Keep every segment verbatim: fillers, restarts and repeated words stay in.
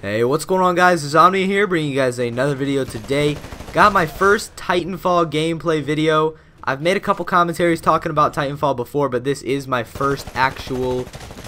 Hey, what's going on, guys? It's Omni here, bringing you guys another video today. Got my first Titanfall gameplay video. I've made a couple commentaries talking about Titanfall before, but this is my first actual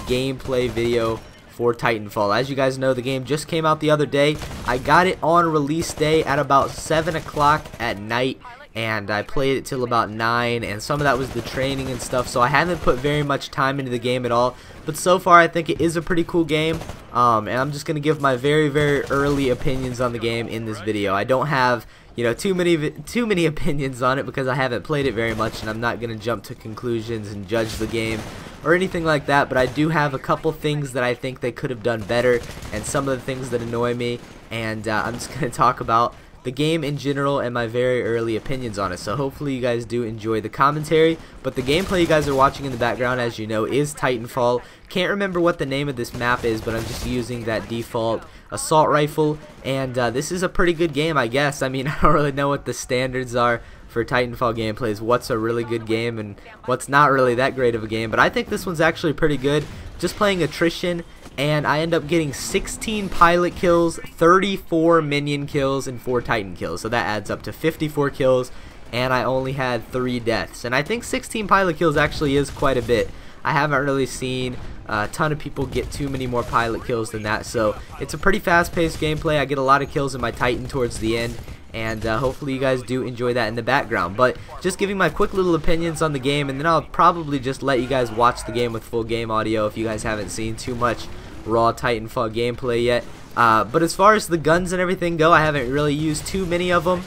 gameplay video for Titanfall. As you guys know, the game just came out the other day. I got it on release day at about seven o'clock at night, and I played it till about nine, and some of that was the training and stuff, so I haven't put very much time into the game at all. But so far, I think it is a pretty cool game. Um, and I'm just going to give my very, very early opinions on the game in this video. I don't have, you know, too many too many opinions on it because I haven't played it very much, and I'm not going to jump to conclusions and judge the game or anything like that. But I do have a couple things that I think they could have done better, and some of the things that annoy me, and uh, I'm just going to talk about the game in general and my very early opinions on it. So hopefully you guys do enjoy the commentary, but the gameplay you guys are watching in the background, as you know, is Titanfall. Can't remember what the name of this map is, but I'm just using that default assault rifle, and uh, this is a pretty good game, I guess. I mean, I don't really know what the standards are for Titanfall gameplays, what's a really good game and what's not really that great of a game, but I think this one's actually pretty good. Just playing Attrition, and I end up getting sixteen pilot kills, thirty-four minion kills, and four Titan kills. So that adds up to fifty-four kills, and I only had three deaths. And I think sixteen pilot kills actually is quite a bit. I haven't really seen a ton of people get too many more pilot kills than that. So it's a pretty fast-paced gameplay. I get a lot of kills in my Titan towards the end, and uh, hopefully you guys do enjoy that in the background. But just giving my quick little opinions on the game, and then I'll probably just let you guys watch the game with full game audio if you guys haven't seen too much raw Titanfall gameplay yet. Uh, but as far as the guns and everything go, I haven't really used too many of them.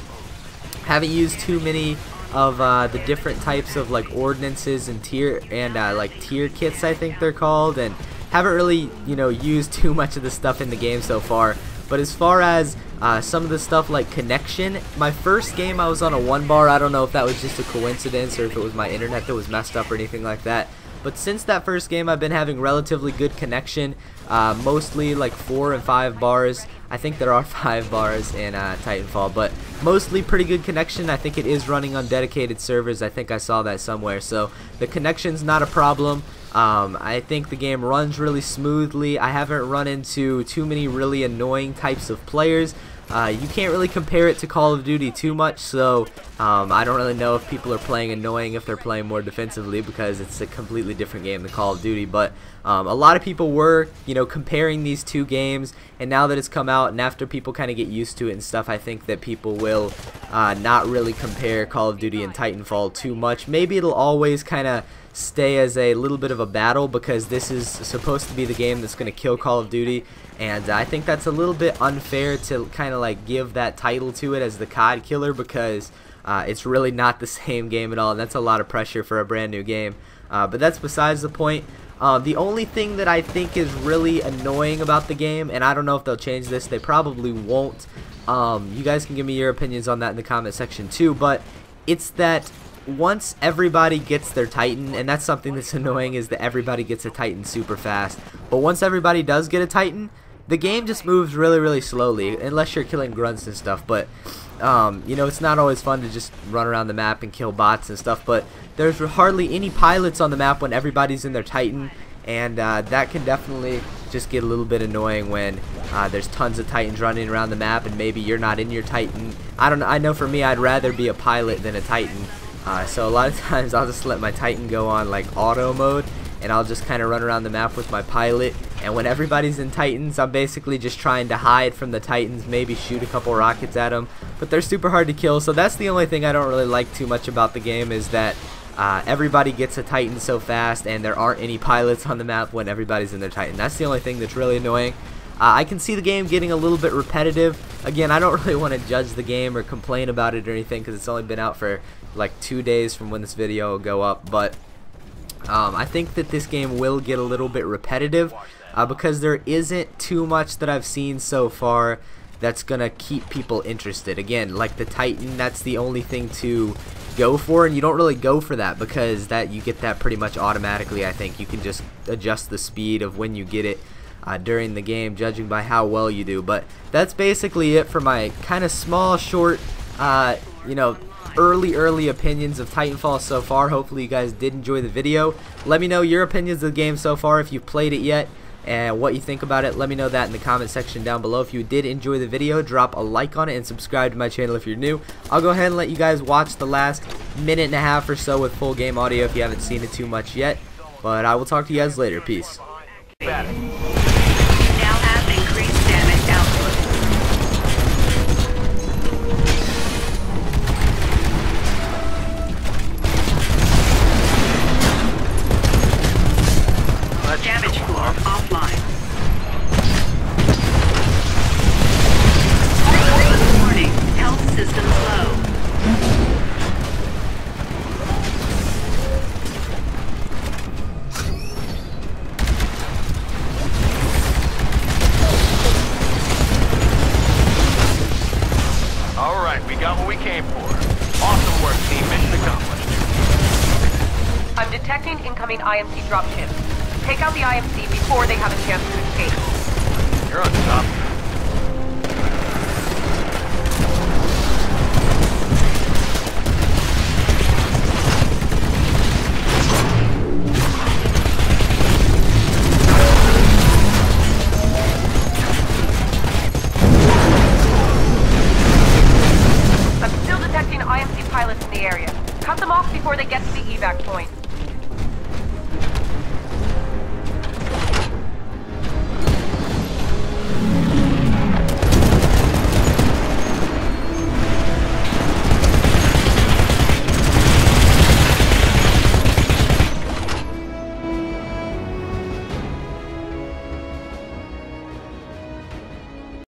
Haven't used too many of uh, the different types of like ordinances and tier and uh, like tier kits, I think they're called, and haven't really, you know, used too much of the stuff in the game so far. But as far as uh, some of the stuff like connection, my first game I was on a one bar. I don't know if that was just a coincidence or if it was my internet that was messed up or anything like that. But since that first game, I've been having relatively good connection, uh, mostly like four and five bars. I think there are five bars in uh, Titanfall, but mostly pretty good connection. I think it is running on dedicated servers. I think I saw that somewhere. So the connection's not a problem. Um, I think the game runs really smoothly. I haven't run into too many really annoying types of players. Uh, you can't really compare it to Call of Duty too much, so um, I don't really know if people are playing annoying, if they're playing more defensively, because it's a completely different game than Call of Duty. But um, a lot of people were, you know, comparing these two games, and now that it's come out and after people kind of get used to it and stuff, I think that people will uh, not really compare Call of Duty and Titanfall too much. Maybe it'll always kind of stay as a little bit of a battle, because this is supposed to be the game that's going to kill Call of Duty, and I think that's a little bit unfair to kind of like give that title to it as the C O D killer, because uh, it's really not the same game at all, and that's a lot of pressure for a brand new game. Uh, but that's besides the point. Uh, the only thing that I think is really annoying about the game, and I don't know if they'll change this, they probably won't. Um, you guys can give me your opinions on that in the comment section too, but it's that once everybody gets their Titan, and that's something that's annoying, is that everybody gets a Titan super fast, but once everybody does get a Titan, the game just moves really, really slowly, unless you're killing grunts and stuff. But um, you know, it's not always fun to just run around the map and kill bots and stuff, but there's hardly any pilots on the map when everybody's in their Titan, and uh, that can definitely just get a little bit annoying when uh, there's tons of Titans running around the map and maybe you're not in your Titan. I don't know, I know for me, I'd rather be a pilot than a Titan. Uh, so a lot of times I'll just let my Titan go on like auto mode, and I'll just kind of run around the map with my pilot, and when everybody's in Titans, I'm basically just trying to hide from the Titans, maybe shoot a couple rockets at them, but they're super hard to kill. So that's the only thing I don't really like too much about the game, is that uh, everybody gets a Titan so fast and there aren't any pilots on the map when everybody's in their Titan. That's the only thing that's really annoying. Uh, I can see the game getting a little bit repetitive. Again, I don't really want to judge the game or complain about it or anything, because it's only been out for like two days from when this video will go up, but um, I think that this game will get a little bit repetitive uh, because there isn't too much that I've seen so far that's gonna keep people interested. Again, like the Titan, that's the only thing to go for, and you don't really go for that, because that you get that pretty much automatically. I think you can just adjust the speed of when you get it Uh, during the game, judging by how well you do. But that's basically it for my kind of small, short, uh, you know, early, early opinions of Titanfall so far. Hopefully you guys did enjoy the video. Let me know your opinions of the game so far if you've played it yet. and what you think about it. Let me know that in the comment section down below. If you did enjoy the video, drop a like on it and subscribe to my channel if you're new. I'll go ahead and let you guys watch the last minute and a half or so with full game audio if you haven't seen it too much yet. But I will talk to you guys later. Peace. Damage floor offline. Warning, health systems low. All right, we got what we came for. Awesome work, team. Mission accomplished. I'm detecting incoming I M C dropships. Take out the I M C before they have a chance to escape. You're on top. I'm still detecting I M C pilots in the area. Cut them off before they get to the evac point.